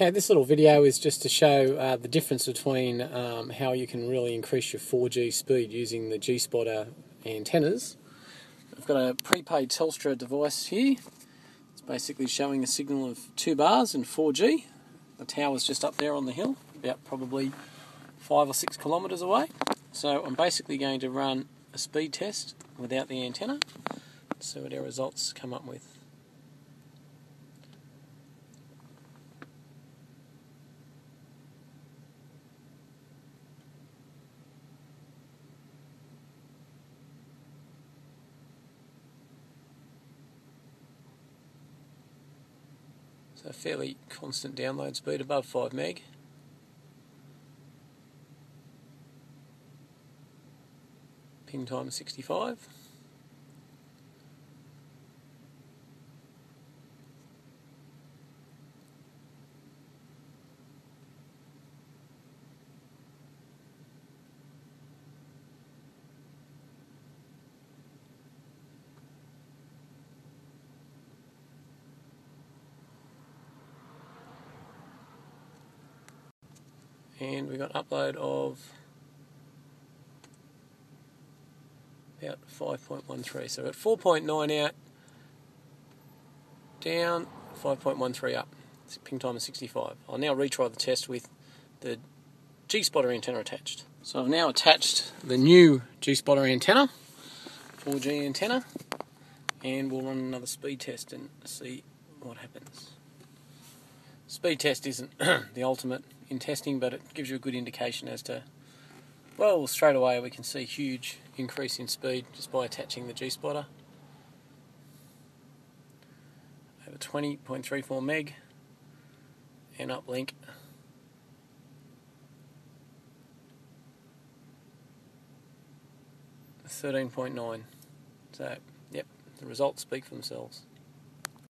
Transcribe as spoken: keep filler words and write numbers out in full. Okay, this little video is just to show uh, the difference between um, how you can really increase your four G speed using the GSpotter antennas. I've got a prepaid Telstra device here. It's basically showing a signal of two bars in four G. The tower's just up there on the hill, about probably five or six kilometres away. So I'm basically going to run a speed test without the antenna, see what our results come up with. So fairly constant download speed, above five meg. Ping time sixty-five. And we got an upload of about five point one three. So we're at four point nine out, down, five point one three up. Ping time is sixty-five. I'll now retry the test with the GSpotter antenna attached. So I've now attached the new GSpotter antenna, four G antenna, and we'll run another speed test and see what happens. Speed test isn't the ultimate in testing, but it gives you a good indication as to, well, straight away we can see huge increase in speed just by attaching the GSpotter. Over twenty point three four meg and uplink. thirteen point nine. So, yep, the results speak for themselves.